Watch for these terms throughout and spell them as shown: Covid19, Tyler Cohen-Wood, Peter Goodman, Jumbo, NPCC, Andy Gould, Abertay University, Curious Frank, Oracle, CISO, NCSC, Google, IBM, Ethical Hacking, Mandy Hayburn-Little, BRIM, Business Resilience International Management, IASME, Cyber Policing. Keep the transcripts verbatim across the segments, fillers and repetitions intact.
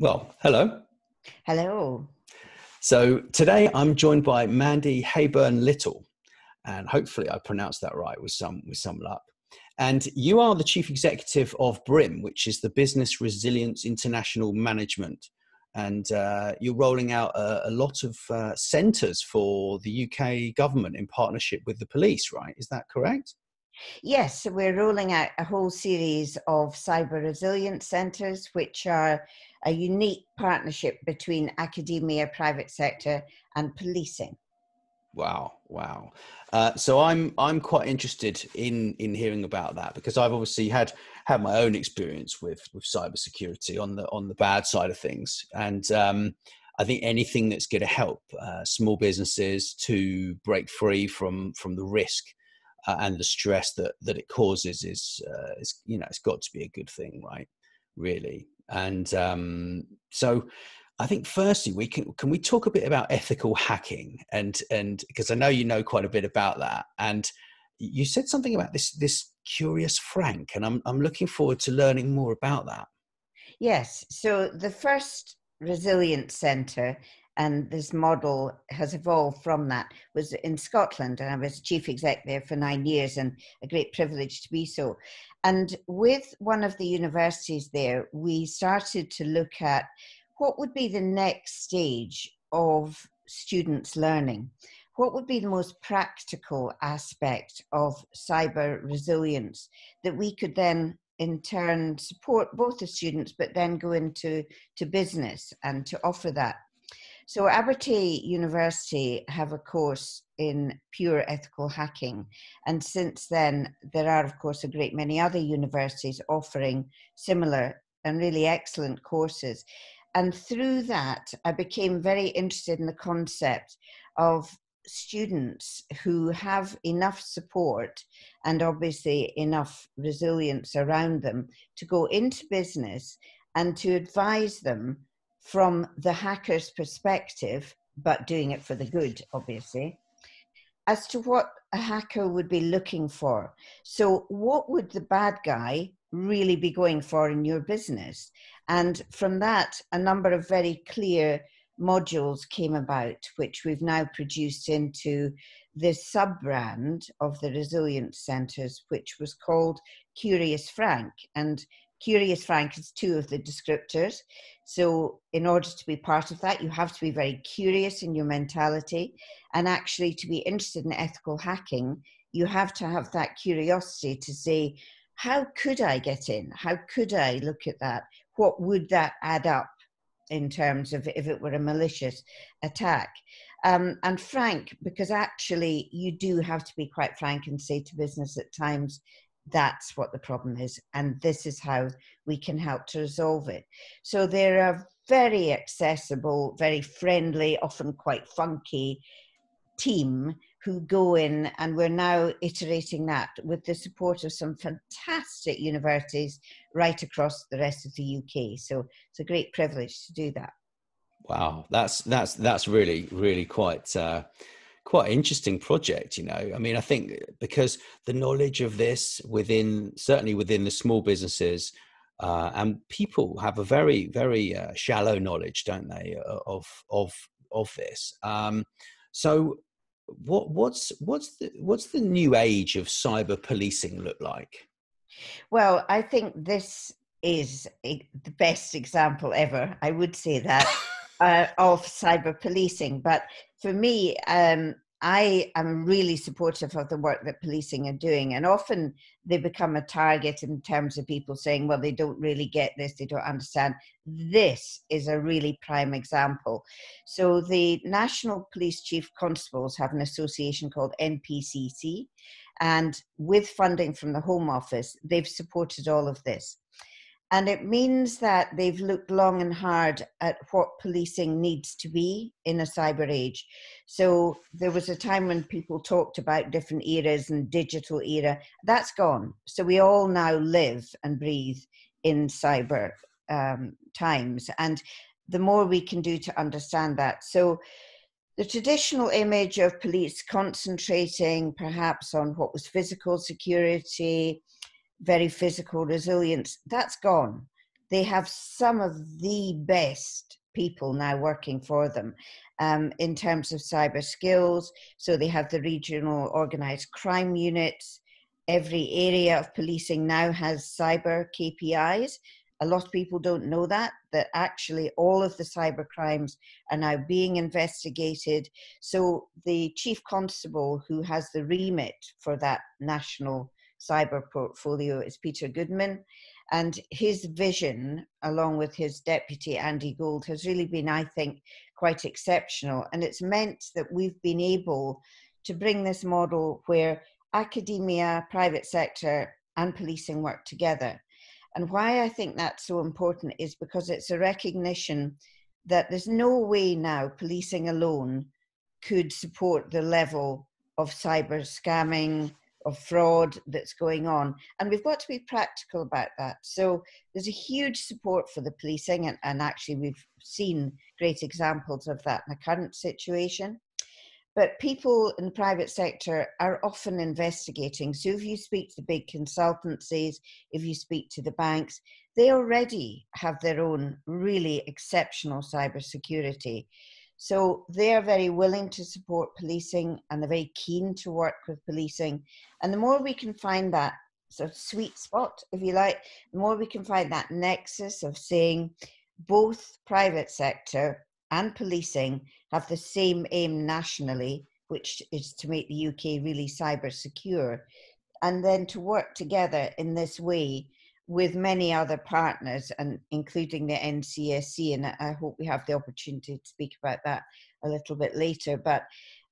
Well, hello. Hello. So today I'm joined by Mandy Hayburn-Little, and hopefully I pronounced that right with some, with some luck. And you are the Chief Executive of BRIM, which is the Business Resilience International Management. And uh, you're rolling out a, a lot of uh, centres for the U K government in partnership with the police, right? Is that correct? Yes, so we're rolling out a whole series of cyber resilience centres, which are a unique partnership between academia, private sector and policing. Wow, wow. Uh, so I'm I'm quite interested in in hearing about that, because I've obviously had had my own experience with with cybersecurity on the on the bad side of things, and um, I think anything that's going to help uh, small businesses to break free from from the risk uh, and the stress that that it causes is, uh, is you know it's got to be a good thing, right? Really, and um, so. I think firstly, we can, can we talk a bit about ethical hacking, and, and because I know, you know, quite a bit about that. And you said something about this, this Curious Frank, and I'm, I'm looking forward to learning more about that. Yes. So the first resilience centre, and this model has evolved from that, was in Scotland. And I was chief exec there for nine years and a great privilege to be so. And with one of the universities there, we started to look at what would be the next stage of students' learning? What would be the most practical aspect of cyber resilience that we could then in turn support both the students, but then go into to business and to offer that? So Abertay University have a course in pure ethical hacking. And since then, there are, of course, a great many other universities offering similar and really excellent courses. And through that, I became very interested in the concept of students who have enough support and obviously enough resilience around them to go into business and to advise them from the hacker's perspective, but doing it for the good, obviously, as to what a hacker would be looking for. So what would the bad guy really be going for in your business? And from that, a number of very clear modules came about, which we've now produced into this sub-brand of the Resilience Centres, which was called Curious Frank. And Curious Frank is two of the descriptors. So in order to be part of that, you have to be very curious in your mentality. And actually, to be interested in ethical hacking, you have to have that curiosity to say, how could I get in? How could I look at that? What would that add up in terms of if it were a malicious attack? Um, and frank, because actually you do have to be quite frank and say to business at times, that's what the problem is, and this is how we can help to resolve it. So there are very accessible, very friendly, often quite funky team who go in, and we're now iterating that with the support of some fantastic universities right across the rest of the U K. So it's a great privilege to do that. Wow, that's that's that's really really quite uh, quite interesting project. You know, I mean, I think because the knowledge of this within certainly within the small businesses uh, and people have a very very uh, shallow knowledge, don't they, of of of this? Um, so. What, what's, what's, the, what's the new age of cyber policing look like? Well, I think this is a, the best example ever, I would say that, uh, of cyber policing. But for me, um, I am really supportive of the work that policing are doing. And often they become a target in terms of people saying, well, they don't really get this, they don't understand. This is a really prime example. So the National Police Chief Constables have an association called N P C C. And with funding from the Home Office, they've supported all of this. And it means that they've looked long and hard at what policing needs to be in a cyber age. So there was a time when people talked about different eras and digital era. That's gone. So we all now live and breathe in cyber um, times. And the more we can do to understand that. So the traditional image of police concentrating perhaps on what was physical security, very physical resilience, that's gone. they have some of the best people now working for them um, in terms of cyber skills. So they have the regional organized crime units. Every area of policing now has cyber K P Is. A lot of people don't know that, that actually all of the cyber crimes are now being investigated. So the chief constable who has the remit for that national cyber portfolio is Peter Goodman. And his vision, along with his deputy, Andy Gould, has really been, I think, quite exceptional. And it's meant that we've been able to bring this model where academia, private sector, and policing work together. And why I think that's so important is because it's a recognition that there's no way now policing alone could support the level of cyber scamming, of fraud that's going on. And we've got to be practical about that. So there's a huge support for the policing, and, and actually we've seen great examples of that in the current situation. But people in the private sector are often investigating. So if you speak to big consultancies, if you speak to the banks, they already have their own really exceptional cybersecurity. So they are very willing to support policing, and they're very keen to work with policing. And the more we can find that sort of sweet spot, if you like, the more we can find that nexus of saying both private sector and policing have the same aim nationally, which is to make the U K really cyber secure, and then to work together in this way with many other partners, and including the N C S C. And I hope we have the opportunity to speak about that a little bit later. But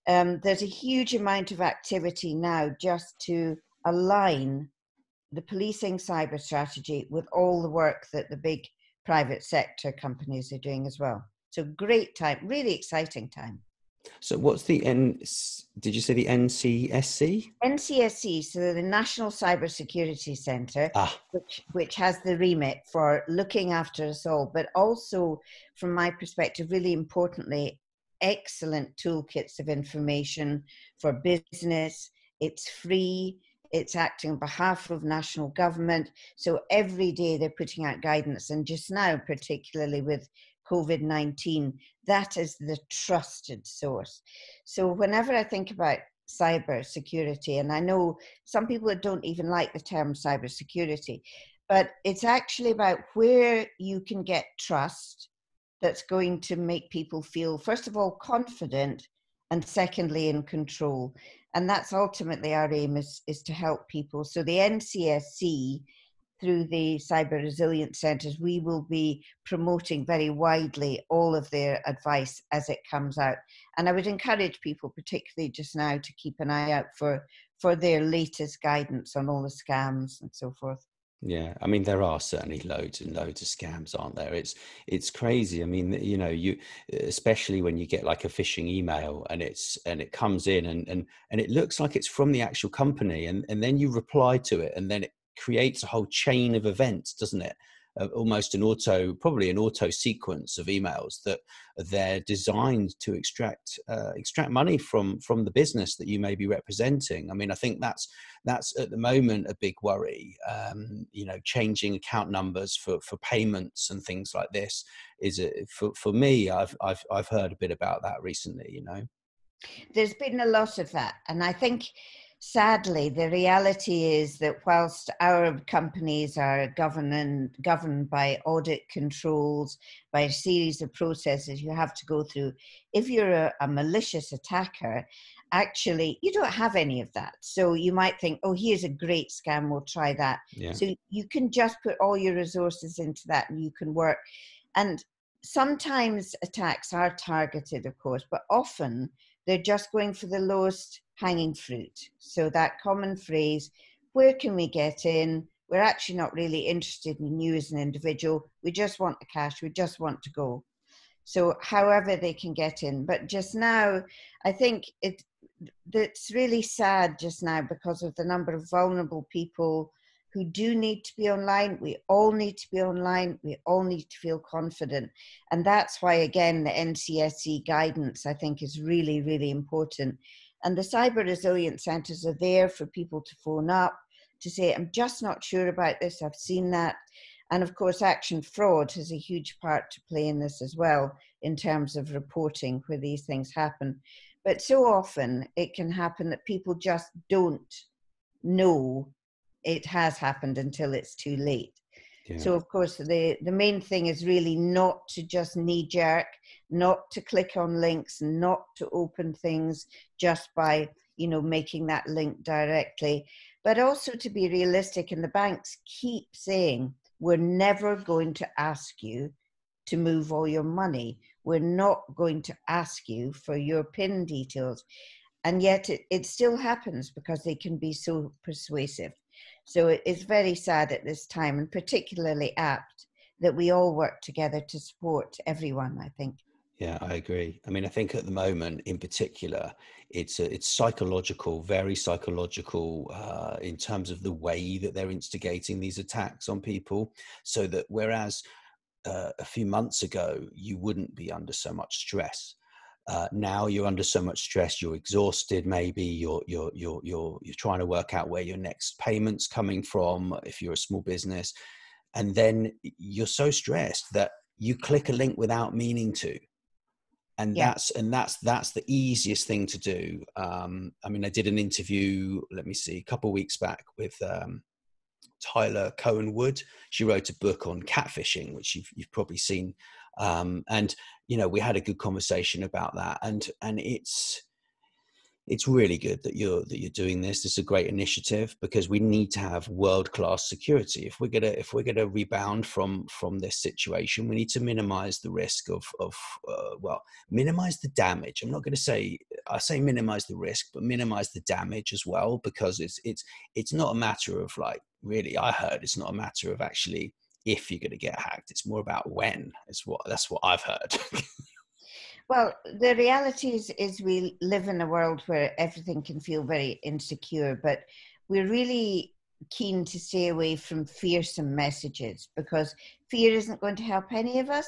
um, there's a huge amount of activity now just to align the policing cyber strategy with all the work that the big private sector companies are doing as well. So great time, really exciting time. So what's the N, did you say the N C S C? N C S C, so the National Cybersecurity Centre, ah. which, which has the remit for looking after us all, but also, from my perspective, really importantly, excellent toolkits of information for business. It's free. It's acting on behalf of national government. So every day they're putting out guidance. And just now, particularly with COVID nineteen, that is the trusted source. So whenever I think about cyber security, and I know some people don't even like the term cyber security, but it's actually about where you can get trust that's going to make people feel, first of all, confident, and secondly, in control. And that's ultimately our aim, is, is to help people. So the N C S C, through the Cyber Resilience Centres, we will be promoting very widely all of their advice as it comes out. And I would encourage people, particularly just now, to keep an eye out for, for their latest guidance on all the scams and so forth. Yeah, I mean, there are certainly loads and loads of scams, aren't there? It's it's crazy. I mean, you know, you especially when you get like a phishing email, and it's and it comes in and and, and it looks like it's from the actual company, and, and then you reply to it, and then it creates a whole chain of events, doesn't it? Uh, almost an auto, probably an auto sequence of emails that they're designed to extract uh, extract money from from the business that you may be representing. I mean, I think that's that's at the moment a big worry. Um, you know, changing account numbers for for payments and things like this is a, for for me. I've I've I've heard a bit about that recently. You know, there's been a lot of that, and I think, sadly, the reality is that whilst our companies are governed, governed by audit controls, by a series of processes you have to go through, if you're a, a malicious attacker, actually, you don't have any of that. So you might think, oh, here's a great scam, we'll try that. Yeah. So you can just put all your resources into that, and you can work. And sometimes attacks are targeted, of course, but often they're just going for the lowest hanging fruit. So that common phrase, where can we get in? We're actually not really interested in you as an individual. We just want the cash. We just want to go. So however they can get in. But just now, I think it that's really sad just now because of the number of vulnerable people who do need to be online. We all need to be online. We all need to feel confident. And that's why, again, the N C S C guidance, I think, is really, really important. And the cyber resilience centres are there for people to phone up, to say, I'm just not sure about this. I've seen that. And of course, action fraud has a huge part to play in this as well, in terms of reporting where these things happen. But so often it can happen that people just don't know it has happened until it's too late. Yeah. So of course, the, the main thing is really not to just knee jerk, not to click on links, not to open things just by, you know, making that link directly, but also to be realistic. And the banks keep saying, we're never going to ask you to move all your money. We're not going to ask you for your PIN details. And yet it, it still happens because they can be so persuasive. So it is very sad at this time, and particularly apt that we all work together to support everyone, I think. Yeah, I agree. I mean, I think at the moment in particular, it's a, it's psychological, very psychological uh, in terms of the way that they're instigating these attacks on people. So that whereas uh, a few months ago, you wouldn't be under so much stress, Uh, now you're under so much stress, you're exhausted. Maybe you're you're you're you're you're trying to work out where your next payment's coming from if you're a small business, and then you're so stressed that you click a link without meaning to, and yeah. that's and that's that's the easiest thing to do. Um, I mean, I did an interview. Let me see, a couple of weeks back with um, Tyler Cohen-Wood. She wrote a book on catfishing, which you've you've probably seen. Um, and, you know, we had a good conversation about that, and, and it's, it's really good that you're, that you're doing this. This is a great initiative because we need to have world-class security. If we're going to, if we're going to rebound from, from this situation, we need to minimize the risk of, of, uh, well, minimize the damage. I'm not going to say, I say minimize the risk, but minimize the damage as well, because it's, it's, it's not a matter of like, really, I heard it's not a matter of actually if you're going to get hacked, it's more about when. It's what that's what I've heard. Well, the reality is, is we live in a world where everything can feel very insecure, but we're really keen to stay away from fearsome messages because fear isn't going to help any of us.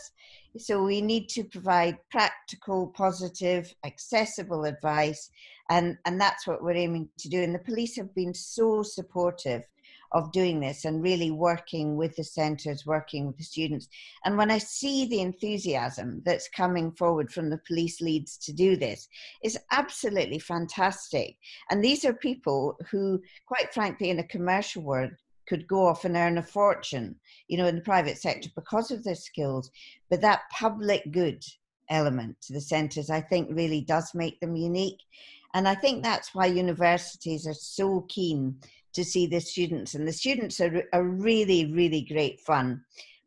So we need to provide practical, positive, accessible advice, and, and that's what we're aiming to do. And the police have been so supportive of doing this and really working with the centres, working with the students. And when I see the enthusiasm that's coming forward from the police leads to do this, it's absolutely fantastic. And these are people who, quite frankly, in a commercial world, could go off and earn a fortune, you know, in the private sector because of their skills. But that public good element to the centres, I think, really does make them unique. And I think that's why universities are so keen to see the students, and the students are, are really, really great fun,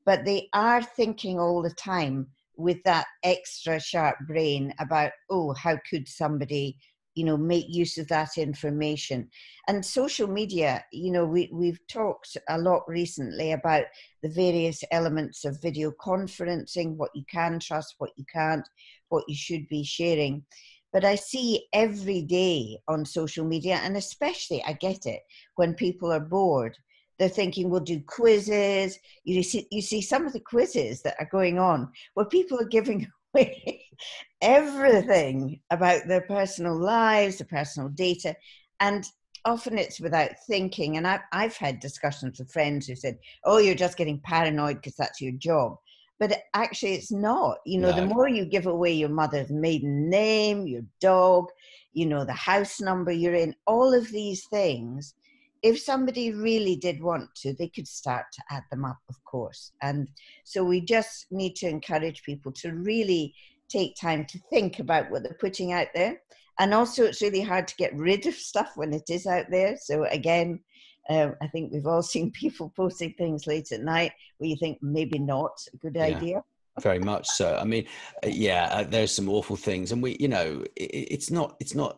but they are thinking all the time with that extra sharp brain about, oh, how could somebody, you know, make use of that information? And social media, you know, we, we've talked a lot recently about the various elements of video conferencing, what you can trust, what you can't, what you should be sharing. But I see every day on social media, and especially I get it when people are bored, they're thinking we'll do quizzes. You see, you see some of the quizzes that are going on where people are giving away everything about their personal lives, their personal data, and often it's without thinking. And I've, I've had discussions with friends who said, oh, you're just getting paranoid because that's your job. But actually it's not, you know, no. The more you give away your mother's maiden name, your dog, you know, the house number you're in, all of these things, if somebody really did want to, they could start to add them up, of course. And so we just need to encourage people to really take time to think about what they're putting out there. And also it's really hard to get rid of stuff when it is out there. So again, Um, I think we've all seen people posting things late at night where you think maybe not a good yeah, idea. Very much so. I mean, yeah, uh, there's some awful things, and we, you know, it, it's not, it's not,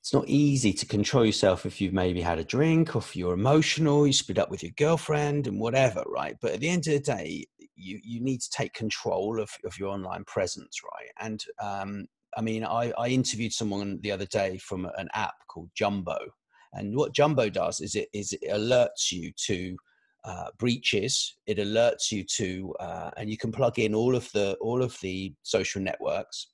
it's not easy to control yourself if you've maybe had a drink or if you're emotional, you split up with your girlfriend and whatever, right? But at the end of the day, you you need to take control of of your online presence, right? And um, I mean, I, I interviewed someone the other day from an app called Jumbo. And what Jumbo does is it, is it alerts you to uh, breaches. It alerts you to, uh, and you can plug in all of the all of the social networks.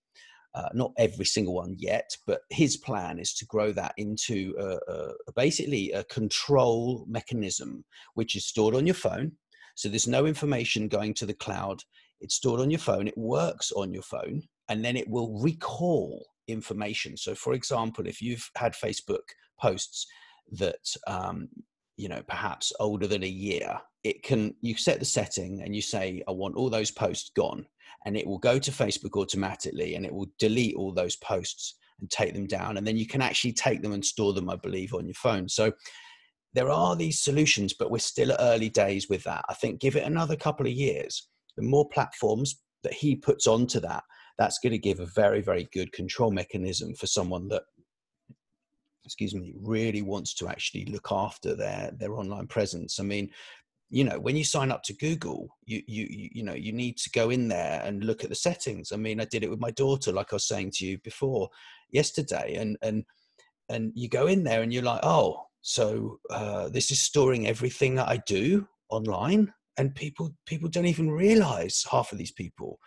Uh, not every single one yet, but his plan is to grow that into a, a, basically a control mechanism, which is stored on your phone. So there's no information going to the cloud. It's stored on your phone. It works on your phone, and then it will recall information. So for example, if you've had Facebook posts that, um, you know, perhaps older than a year, it can, you set the setting and you say, I want all those posts gone, and it will go to Facebook automatically and it will delete all those posts and take them down. And then you can actually take them and store them, I believe, on your phone. So there are these solutions, but we're still early days with that. I think give it another couple of years. The more platforms that he puts onto that, that's going to give a very, very good control mechanism for someone that, excuse me, really wants to actually look after their, their online presence. I mean, you know, when you sign up to Google, you, you, you know, you need to go in there and look at the settings. I mean, I did it with my daughter, like I was saying to you before yesterday, and, and, and you go in there and you're like, oh, so uh, this is storing everything that I do online. And people, people don't even realize, half of these people.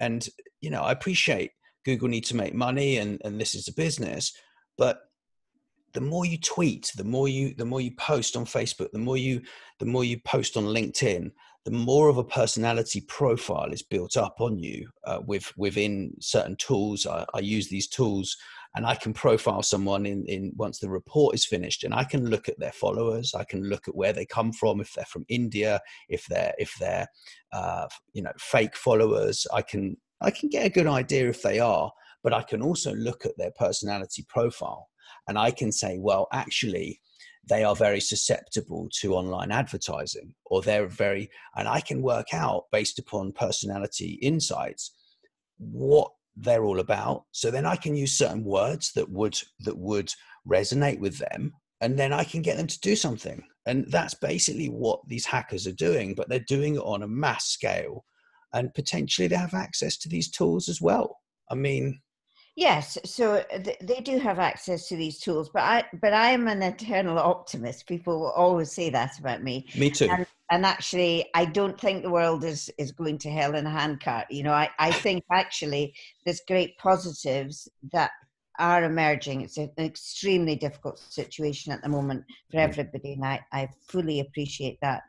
And, you know, I appreciate Google need to make money, and, and this is a business, but the more you tweet, the more you, the more you post on Facebook, the more you, the more you post on LinkedIn, the more of a personality profile is built up on you uh, with, within certain tools. I, I use these tools, and I can profile someone in, in once the report is finished, and I can look at their followers. I can look at where they come from. If they're from India, if they're, if they're, uh, you know, fake followers, I can, I can get a good idea if they are, but I can also look at their personality profile, and I can say, well, actually they are very susceptible to online advertising, or they're very, and I can work out based upon personality insights, what they're all about. So then I can use certain words that would, that would resonate with them, and then I can get them to do something. And that's basically what these hackers are doing, but they're doing it on a mass scale, and potentially they have access to these tools as well. I mean, yes, so th they do have access to these tools, but I, but I am an eternal optimist. People will always say that about me. Me too. And, and actually, I don't think the world is, is going to hell in a handcart. You know, I, I think actually there's great positives that are emerging. It's an extremely difficult situation at the moment for everybody, and I, I fully appreciate that.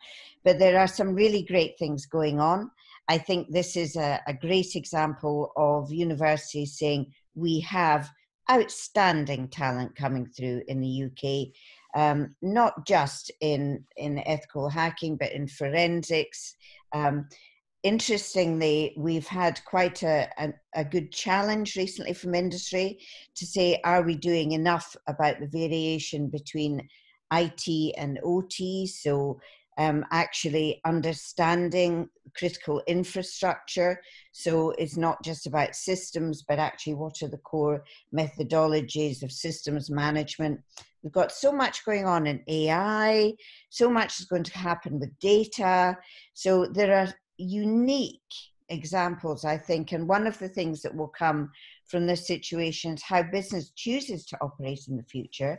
But there are some really great things going on. I think this is a, a great example of universities saying, we have outstanding talent coming through in the U K, um, not just in, in ethical hacking, but in forensics. Um, interestingly, we've had quite a, a, a good challenge recently from industry to say, are we doing enough about the variation between I T and O T? So um, actually understanding critical infrastructure. So it's not just about systems, but actually what are the core methodologies of systems management. We've got so much going on in A I, so much is going to happen with data. So there are unique examples, I think, and one of the things that will come from this situation is how business chooses to operate in the future.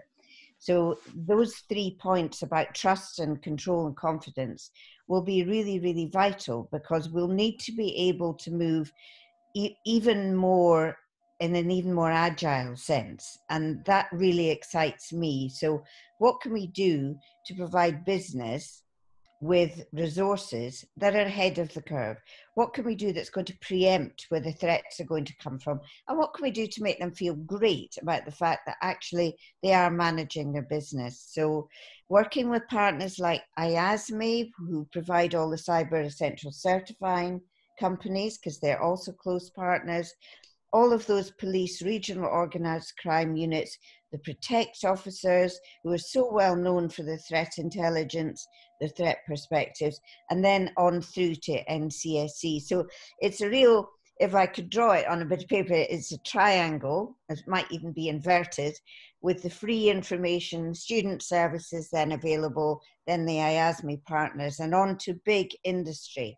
So those three points about trust and control and confidence will be really, really vital, because we'll need to be able to move e even more in an even more agile sense. And that really excites me. So what can we do to provide business with resources that are ahead of the curve? What can we do that's going to preempt where the threats are going to come from? And what can we do to make them feel great about the fact that actually they are managing their business? So working with partners like I A S M E, who provide all the cyber essential certifying companies, because they're also close partners, all of those police, regional organized crime units, the protect officers who are so well known for the threat intelligence, the threat perspectives, and then on through to N C S C. So it's a real, if I could draw it on a bit of paper, it's a triangle, it might even be inverted, with the free information, student services then available, then the I A S M E partners, and on to big industry.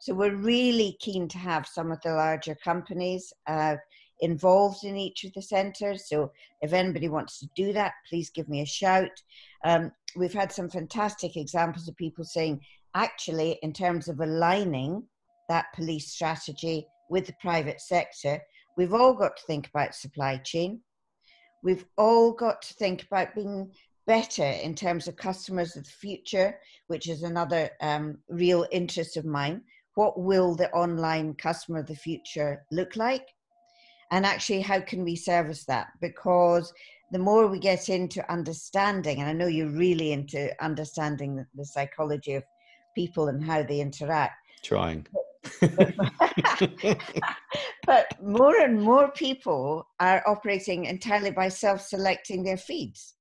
So we're really keen to have some of the larger companies uh, involved in each of the centres. So if anybody wants to do that, please give me a shout. Um, we've had some fantastic examples of people saying, actually, in terms of aligning that police strategy with the private sector, we've all got to think about supply chain. We've all got to think about being better in terms of customers of the future, which is another um, real interest of mine. What will the online customer of the future look like? And actually, how can we service that? Because the more we get into understanding, and I know you're really into understanding the, the psychology of people and how they interact. Trying. But, but, but more and more people are operating entirely by self-selecting their feeds.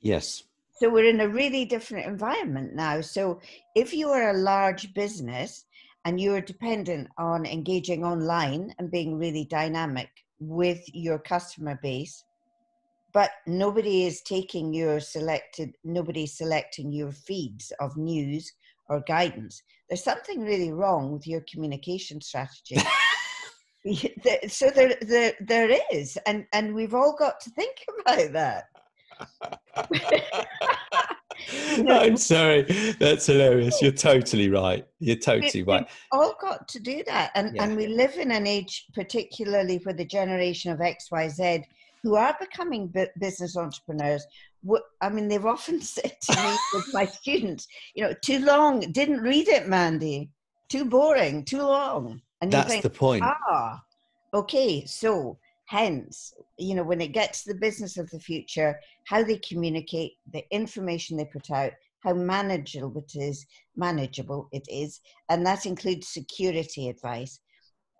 Yes. So we're in a really different environment now. So if you are a large business and you are dependent on engaging online and being really dynamic with your customer base, but nobody is taking your selected, nobody's selecting your feeds of news or guidance, there's something really wrong with your communication strategy. So there, there, there is, and, and we've all got to think about that. No. I'm sorry, that's hilarious. You're totally right. You're totally right. We've all got to do that, and yeah. and we live in an age, particularly for the generation of X Y Z, who are becoming business entrepreneurs. I mean, they've often said to me with my students, you know, too long. Didn't read it, Mandy. Too boring. Too long. And that's you think, the point. Ah, okay, so. Hence, you know, when it gets to the business of the future, how they communicate, the information they put out, how manageable it is, manageable it is, and that includes security advice.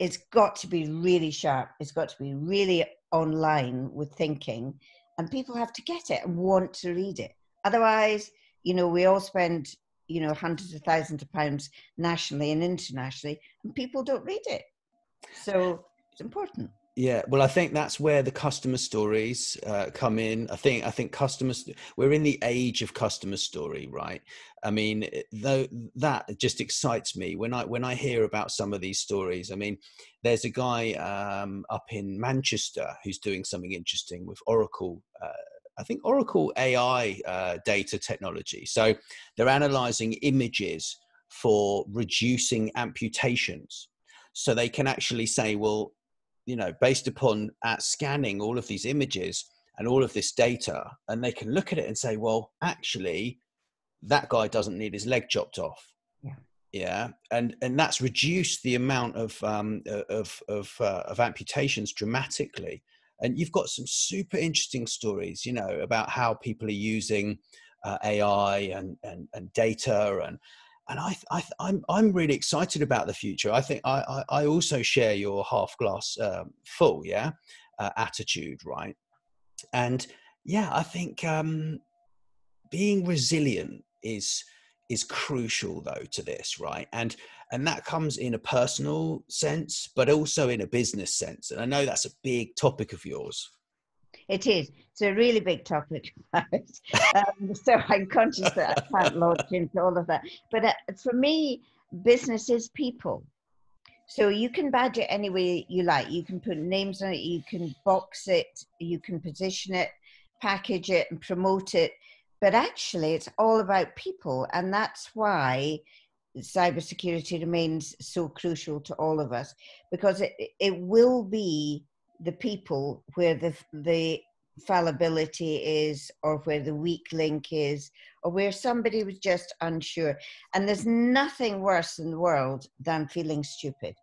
It's got to be really sharp. It's got to be really online with thinking, and people have to get it and want to read it. Otherwise, you know, we all spend, you know, hundreds of thousands of pounds nationally and internationally, and people don't read it. So it's important. Yeah, well, I think that's where the customer stories uh, come in. I think I think customers, we're in the age of customer story, right? I mean, though, that just excites me when I when I hear about some of these stories. I mean, there's a guy um, up in Manchester who's doing something interesting with Oracle. Uh, I think Oracle A I uh, data technology. So they're analyzing images for reducing amputations, so they can actually say, well, you know, based upon uh, scanning all of these images and all of this data, and they can look at it and say, well, actually, that guy doesn't need his leg chopped off. Yeah. Yeah. And, and that's reduced the amount of, um, of, of, uh, of amputations dramatically. And you've got some super interesting stories, you know, about how people are using uh, A I and, and, and data and, And I, I, I'm, I'm really excited about the future. I think I, I, I also share your half glass um, full, yeah, uh, attitude, right? And yeah, I think um, being resilient is is crucial though to this, right? And and that comes in a personal sense, but also in a business sense. And I know that's a big topic of yours. It is. It's a really big topic. um, so I'm conscious that I can't launch into all of that. But uh, for me, business is people. So you can badge it any way you like. You can put names on it. You can box it. You can position it, package it and promote it. But actually, it's all about people. And that's why cybersecurity remains so crucial to all of us, because it, it will be the people where the, the fallibility is, or where the weak link is, or where somebody was just unsure. And there's nothing worse in the world than feeling stupid,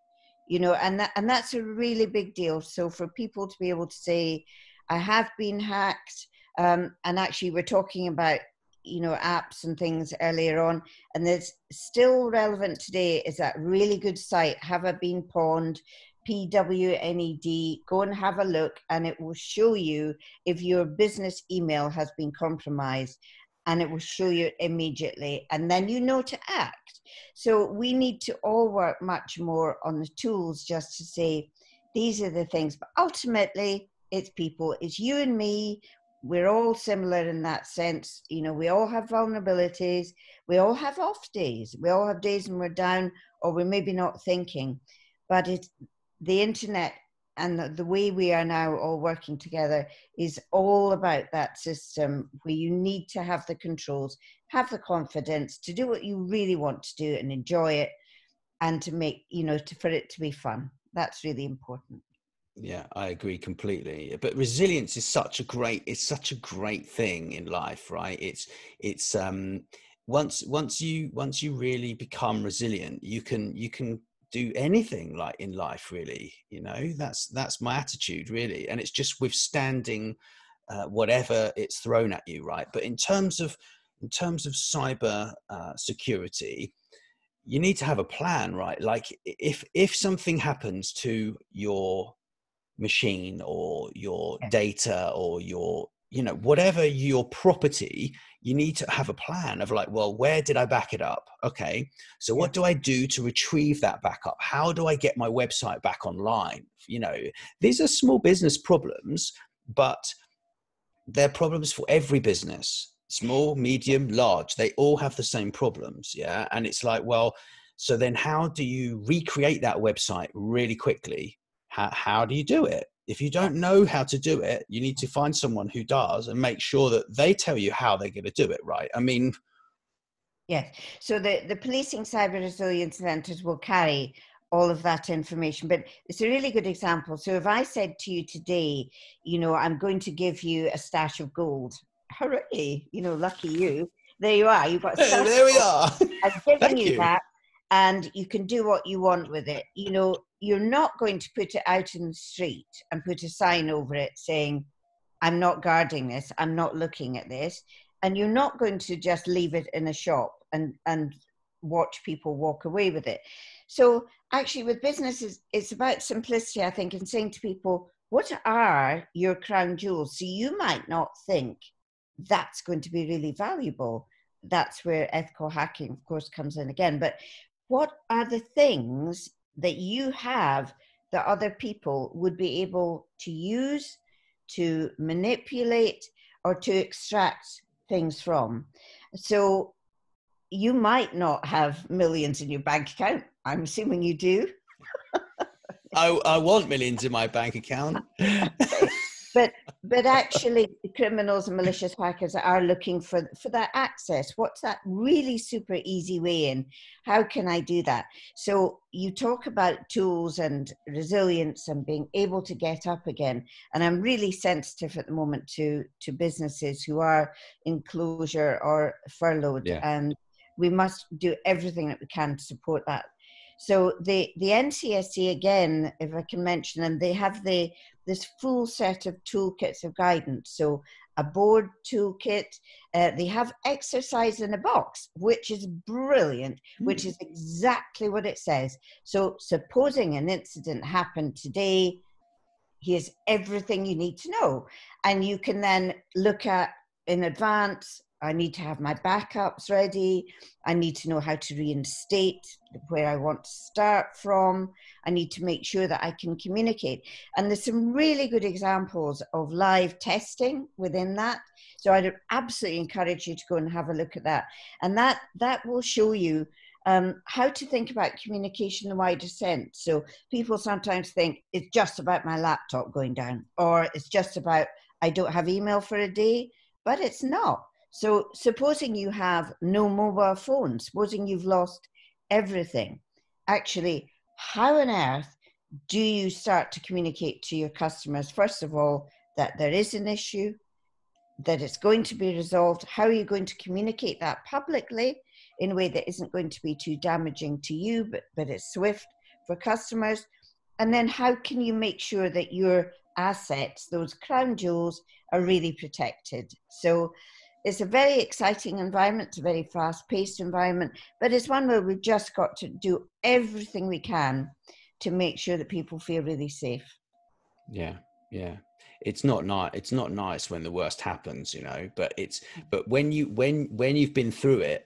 you know, and that, and that's a really big deal. So for people to be able to say, I have been hacked, um, and actually we're talking about, you know, apps and things earlier on, and there's still relevant today is that really good site, Have I Been Pawned? P W N E D, go and have a look, and it will show you if your business email has been compromised, and it will show you immediately, and then you know to act. So we need to all work much more on the tools just to say, these are the things, but ultimately it's people, it's you and me. We're all similar in that sense. You know, we all have vulnerabilities. We all have off days. We all have days when we're down, or we're maybe not thinking, but it's, the internet and the way we are now all working together is all about that system where you need to have the controls, have the confidence to do what you really want to do and enjoy it, and to make, you know, to, for it to be fun. That's really important. Yeah, I agree completely. But resilience is such a great, it's such a great thing in life, right? It's, it's, um, once, once you, once you really become resilient, you can, you can do anything like in life, really, you know, that's, that's my attitude really. And it's just withstanding, uh, whatever it's thrown at you. Right. But in terms of, in terms of cyber, uh, security, you need to have a plan, right? Like if, if something happens to your machine or your data or your, you know, whatever your property, you need to have a plan of like, well, where did I back it up? Okay. So what do I do to retrieve that backup? How do I get my website back online? You know, these are small business problems, but they're problems for every business, small, medium, large. They all have the same problems. Yeah. And it's like, well, so then how do you recreate that website really quickly? How, how do you do it? If you don't know how to do it, you need to find someone who does and make sure that they tell you how they're going to do it, right? I mean... Yes. So the, the Policing Cyber Resilience Centres will carry all of that information, but it's a really good example. So if I said to you today, you know, I'm going to give you a stash of gold. Hooray! You know, lucky you. There you are. You've got a stash. There we are. I've given you, you that, and you can do what you want with it. You know, you're not going to put it out in the street and put a sign over it saying, I'm not guarding this, I'm not looking at this. And you're not going to just leave it in a shop and, and watch people walk away with it. So actually with businesses, it's about simplicity, I think, and saying to people, what are your crown jewels? So you might not think that's going to be really valuable. That's where ethical hacking, of course, comes in again. But what are the things that you have that other people would be able to use, to manipulate, or to extract things from? So you might not have millions in your bank account. I'm assuming you do. I, I want millions in my bank account. But, but actually criminals and malicious hackers are looking for, for that access. What's that really super easy way in? How can I do that? So you talk about tools and resilience and being able to get up again. And I'm really sensitive at the moment to, to businesses who are in closure or furloughed. Yeah. And we must do everything that we can to support that. So the, the N C S C, again, if I can mention them, they have the this full set of toolkits of guidance. So a board toolkit, uh, they have exercise in a box, which is brilliant, which is exactly what it says. So supposing an incident happened today, here's everything you need to know. And you can then look at in advance, I need to have my backups ready. I need to know how to reinstate where I want to start from. I need to make sure that I can communicate. And there's some really good examples of live testing within that. So I'd absolutely encourage you to go and have a look at that. And that, that will show you um, how to think about communication in the wider sense. So people sometimes think it's just about my laptop going down, or it's just about I don't have email for a day, but it's not. So supposing you have no mobile phone, supposing you've lost everything, actually, how on earth do you start to communicate to your customers, first of all, that there is an issue, that it's going to be resolved? How are you going to communicate that publicly in a way that isn't going to be too damaging to you, but, but it's swift for customers? And then how can you make sure that your assets, those crown jewels, are really protected? So it's a very exciting environment, it's a very fast-paced environment, but it's one where we've just got to do everything we can to make sure that people feel really safe. Yeah, yeah. It's not nice. It's not nice when the worst happens, you know. But it's but when you when when you've been through it,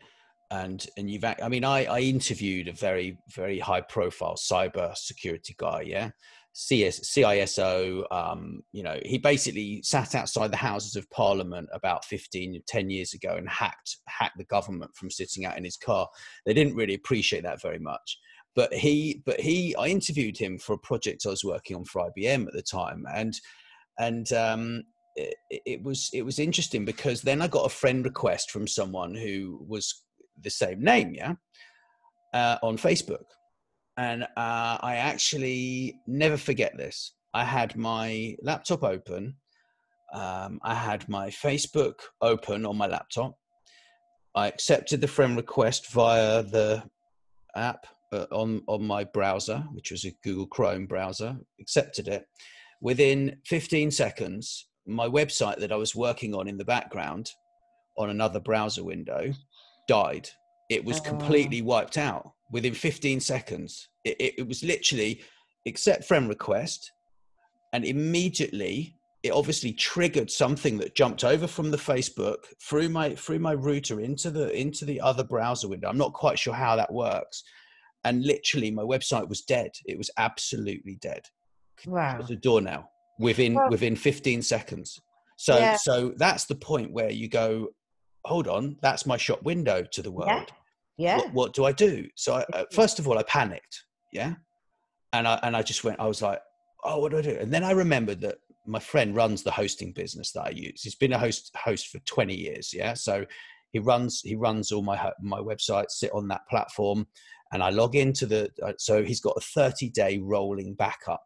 and and you've I mean, I I interviewed a very very high-profile cyber security guy, yeah. C I S O, um, you know, he basically sat outside the Houses of Parliament about fifteen, ten years ago and hacked, hacked the government from sitting out in his car. They didn't really appreciate that very much. But he, but he, I interviewed him for a project I was working on for I B M at the time. And, and um, it, it was, it was interesting because then I got a friend request from someone who was the same name, yeah, uh, on Facebook. And uh, I actually never forget this. I had my laptop open. Um, I had my Facebook open on my laptop. I accepted the friend request via the app uh, on, on my browser, which was a Google Chrome browser, accepted it. Within fifteen seconds, my website that I was working on in the background on another browser window died. It was oh. completely wiped out within fifteen seconds. It, it, it was literally accept friend request, and immediately it obviously triggered something that jumped over from the Facebook through my through my router into the into the other browser window. I'm not quite sure how that works. And literally my website was dead. It was absolutely dead. Wow. It was a doornail within wow. within fifteen seconds. So yeah. so that's the point where you go, hold on, that's my shop window to the world. Yeah. yeah. What, what do I do? So I, uh, first of all, I panicked. Yeah. And I and I just went, I was like, oh, what do I do? And then I remembered that my friend runs the hosting business that I use. He's been a host host for twenty years. Yeah. So he runs, he runs all my, my websites sit on that platform, and I log into the, so he's got a thirty day rolling backup.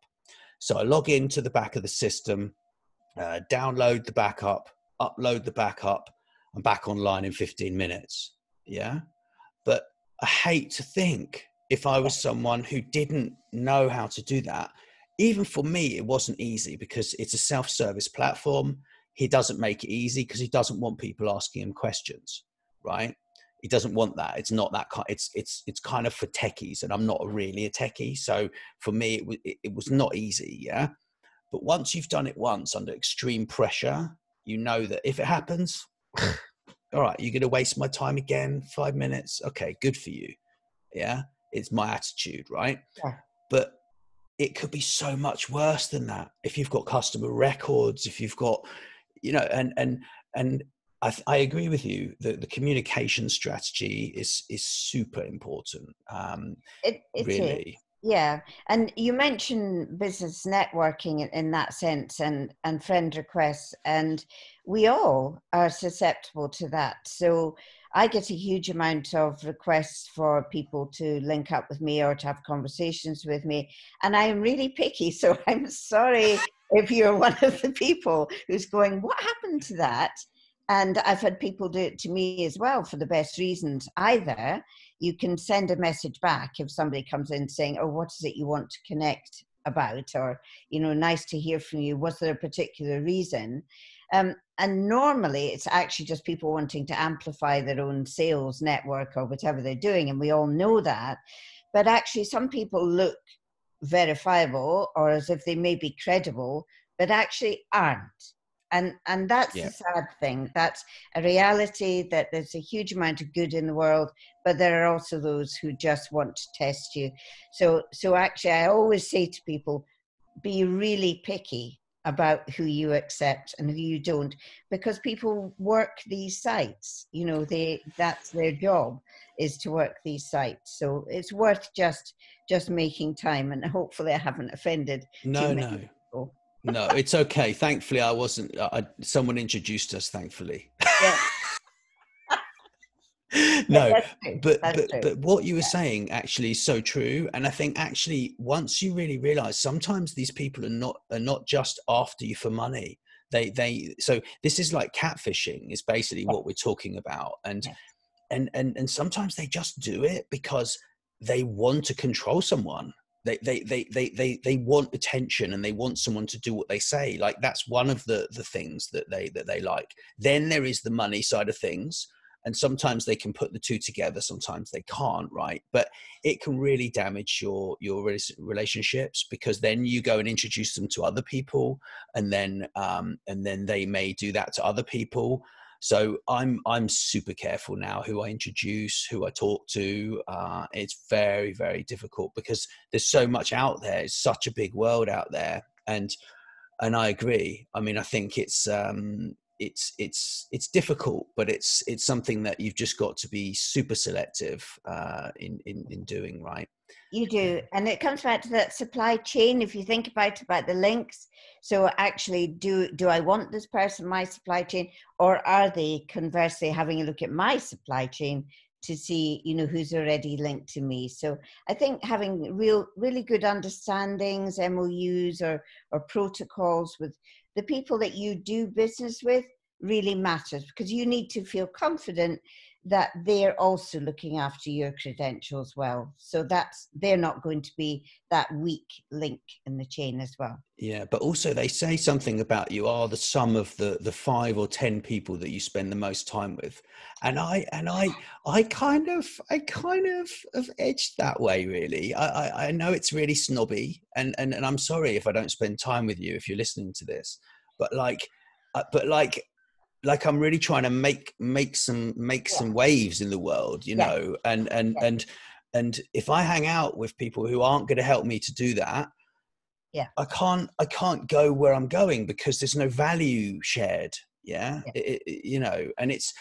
So I log into the back of the system, uh, download the backup, upload the backup, and back online in fifteen minutes. Yeah. But I hate to think if I was someone who didn't know how to do that. Even for me, it wasn't easy because it's a self-service platform. He doesn't make it easy because he doesn't want people asking him questions, right? He doesn't want that. It's not that kind. It's it's it's kind of for techies, and I'm not really a techie, so for me, it was it, it was not easy. Yeah, but once you've done it once under extreme pressure, you know that if it happens, all right, you're going to waste my time again. Five minutes, okay, good for you. Yeah, it's my attitude, right? Yeah. But it could be so much worse than that. If you've got customer records, if you've got, you know, and, and, and I, I agree with you that the communication strategy is, is super important. Um, it, it really. Is. Yeah. And you mentioned business networking in, in that sense, and, and friend requests, and we all are susceptible to that. So I get a huge amount of requests for people to link up with me or to have conversations with me. And I'm really picky. So I'm sorry if you're one of the people who's going, what happened to that? And I've had people do it to me as well for the best reasons. Either you can send a message back if somebody comes in saying, oh, what is it you want to connect about? Or, you know, nice to hear from you. Was there a particular reason? Um, and normally it's actually just people wanting to amplify their own sales network or whatever they're doing. And we all know that, but actually some people look verifiable or as if they may be credible, but actually aren't. And, and that's yeah. the sad thing. That's a reality that there's a huge amount of good in the world, but there are also those who just want to test you. So, so actually I always say to people, be really picky about who you accept and who you don't, because people work these sites, you know, they, that's their job, is to work these sites. So it's worth just, just making time, and hopefully I haven't offended. No, no, people. No, it's okay. Thankfully I wasn't, I, someone introduced us, thankfully. Yeah. No, yeah, but, but, but what you were yeah. saying actually is so true. And I think actually, once you really realize, sometimes these people are not, are not just after you for money. They, they, so this is like catfishing is basically what we're talking about. And, yeah. and, and, and sometimes they just do it because they want to control someone. They, they, they, they, they, they want attention, and they want someone to do what they say. Like that's one of the, the things that they, that they like. Then there is the money side of things. And sometimes they can put the two together. Sometimes they can't, right? But it can really damage your, your relationships, because then you go and introduce them to other people, and then, um, and then they may do that to other people. So I'm, I'm super careful now who I introduce, who I talk to. Uh, it's very, very difficult because there's so much out there. It's such a big world out there. And, and I agree. I mean, I think it's, um, it's it's it's difficult, but it's it's something that you've just got to be super selective uh in in, in doing, right? You do. And it comes back to that supply chain. If you think about about the links, so actually do do I want this person in my supply chain, or are they conversely having a look at my supply chain to see, you know, who's already linked to me. So I think having real, really good understandings, M O Us or, or protocols with the people that you do business with really matters, because you need to feel confident that they're also looking after your credentials well. So that's, they're not going to be that weak link in the chain as well. Yeah, but also they say something about you are the sum of the the five or ten people that you spend the most time with. And I and I I kind of I kind of have edged that way, really. I, I, I know it's really snobby, and, and, and I'm sorry if I don't spend time with you if you're listening to this. But like but like like I'm really trying to make, make some, make yeah. some waves in the world, you yeah. know, and, and, yeah. and, and if I hang out with people who aren't going to help me to do that, yeah, I can't, I can't go where I'm going, because there's no value shared. Yeah. yeah. It, it, you know, and it's,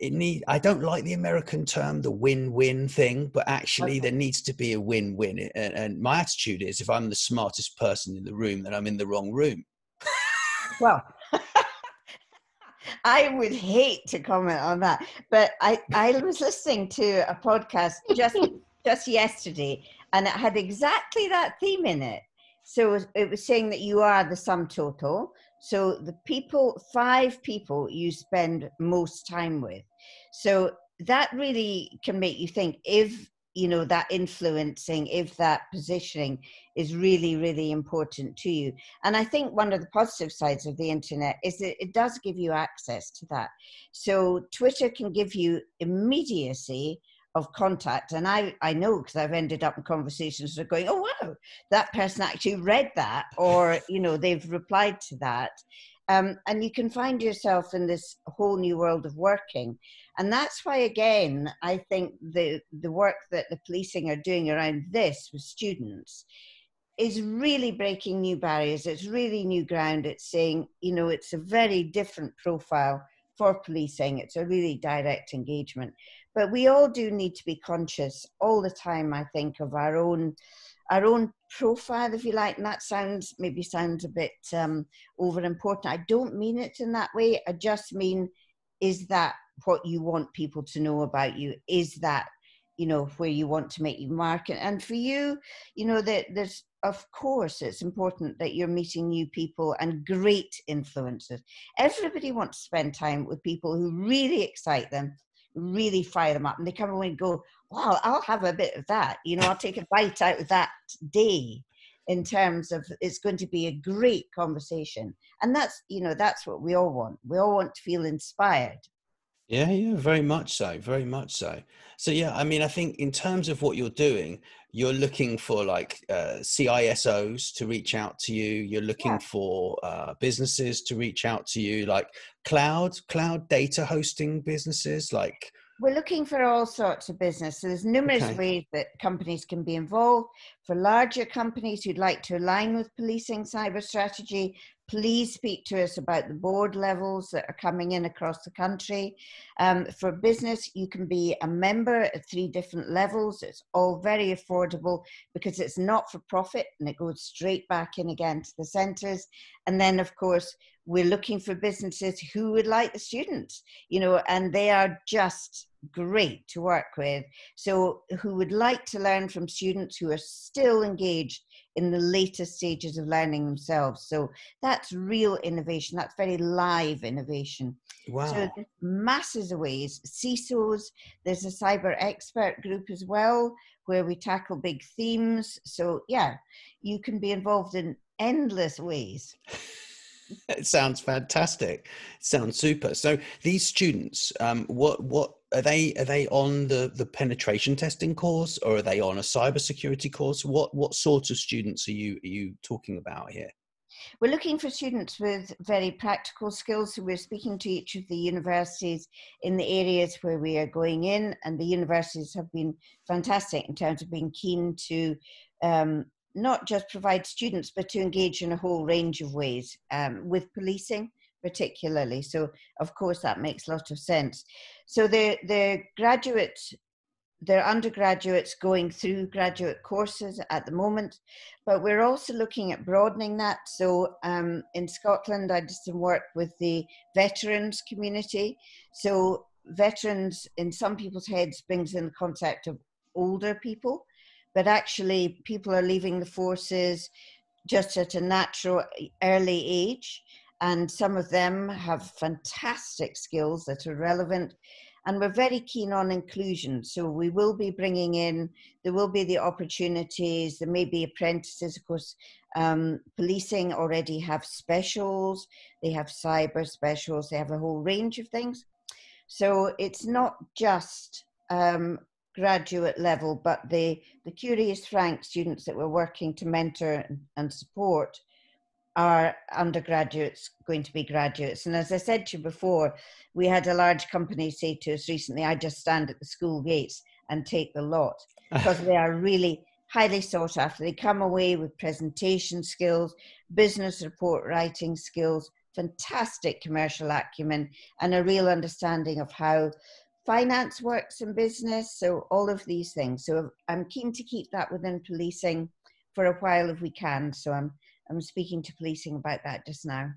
it need, I don't like the American term, the win-win thing, but actually okay. there needs to be a win-win. And, and my attitude is, if I'm the smartest person in the room, then I'm in the wrong room. Well, I would hate to comment on that, but I, I was listening to a podcast just just yesterday, and it had exactly that theme in it. So it was saying that you are the sum total. So the people, five people you spend most time with. So that really can make you think if, you know, that influencing, if that positioning is really, really important to you. And I think one of the positive sides of the internet is that it does give you access to that. So Twitter can give you immediacy of contact. And I, I know, because I've ended up in conversations of going, oh, wow, that person actually read that, or, you know, they've replied to that. Um, and you can find yourself in this whole new world of working. And that's why, again, I think the, the work that the policing are doing around this with students is really breaking new barriers. It's really new ground. It's saying, you know, it's a very different profile for policing. It's a really direct engagement. But we all do need to be conscious all the time, I think, of our own our own profile, if you like. And that sounds, maybe sounds a bit um, over important. I don't mean it in that way. I just mean, is that what you want people to know about you? Is that, you know, where you want to make your mark? And for you, you know, that there's, of course, it's important that you're meeting new people and great influencers. Everybody wants to spend time with people who really excite them, really fire them up, and they come away and go, wow, I'll have a bit of that, you know, I'll take a bite out of that day, in terms of it's going to be a great conversation. And that's, you know, that's what we all want. We all want to feel inspired. Yeah, yeah, very much so, very much so. So yeah, I mean, I think in terms of what you're doing, you're looking for like uh, C I S Os to reach out to you. You're looking yeah. for uh, businesses to reach out to you, like cloud, cloud data hosting businesses, like. We're looking for all sorts of business. So there's numerous okay. ways that companies can be involved. For larger companies who'd like to align with policing cyber strategy, please speak to us about the board levels that are coming in across the country. Um, for business, you can be a member at three different levels. It's all very affordable because it's not for profit, and it goes straight back in again to the centres. And then, of course, we're looking for businesses who would like the students, you know, and they are just great to work with. So who would like to learn from students who are still engaged in the later stages of learning themselves. So that's real innovation. That's very live innovation. Wow. So there's masses of ways. C I S Os, there's a cyber expert group as well, where we tackle big themes. So yeah, you can be involved in endless ways. It sounds fantastic. It sounds super. So these students, um, what what are they? Are they on the, the penetration testing course, or are they on a cybersecurity course? What what sorts of students are you are you talking about here? We're looking for students with very practical skills. So we're speaking to each of the universities in the areas where we are going in, and the universities have been fantastic in terms of being keen to. Um, not just provide students, but to engage in a whole range of ways um, with policing particularly. So of course that makes a lot of sense. So the, the graduates, they're undergraduates going through graduate courses at the moment, but we're also looking at broadening that. So um, in Scotland, I did some work with the veterans community. So veterans in some people's heads brings in the concept of older people, but actually people are leaving the forces just at a natural early age. And some of them have fantastic skills that are relevant. And we're very keen on inclusion. So we will be bringing in, there will be the opportunities, there may be apprentices, of course. Um, policing already have specials, they have cyber specials, they have a whole range of things. So it's not just um, graduate level, but the, the Curious Frank students that we're working to mentor and support are undergraduates going to be graduates. And as I said to you before, we had a large company say to us recently, I just stand at the school gates and take the lot, because they are really highly sought after. They come away with presentation skills, business report writing skills, fantastic commercial acumen, and a real understanding of how finance works in business. So all of these things. So I'm keen to keep that within policing for a while if we can. So I'm, I'm speaking to policing about that just now.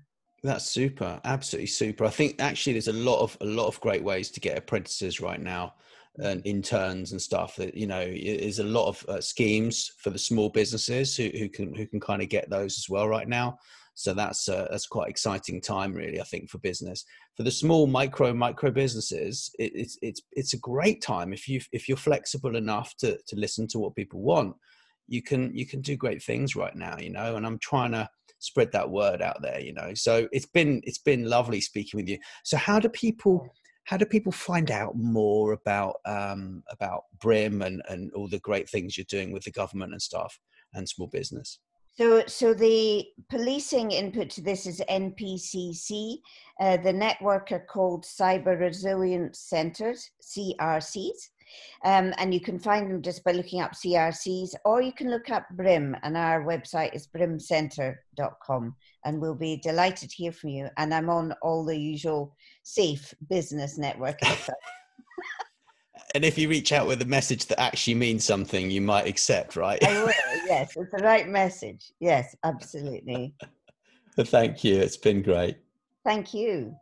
That's super. Absolutely super. I think actually there's a lot of, a lot of great ways to get apprentices right now, and interns and stuff. That, you know, is a lot of uh, schemes for the small businesses who, who can who can kind of get those as well right now. So that's uh, that's quite exciting time, really, I think, for business. For the small micro micro businesses, it, it's it's it's a great time if you if you're flexible enough to to listen to what people want. You can you can do great things right now, you know. And I'm trying to spread that word out there, you know. So it's been it's been lovely speaking with you. So how do people? How do people find out more about um, about BRIM and, and all the great things you're doing with the government and stuff and small business? So, so the policing input to this is N P C C, uh, the network are called Cyber Resilience Centres, C R Cs, um, and you can find them just by looking up C R Cs, or you can look up BRIM, and our website is brim centre dot com, and we'll be delighted to hear from you. And I'm on all the usual safe business network. And if you reach out with a message that actually means something, you might accept, right? I will, yes, it's the right message. Yes, absolutely. Thank you. It's been great. Thank you.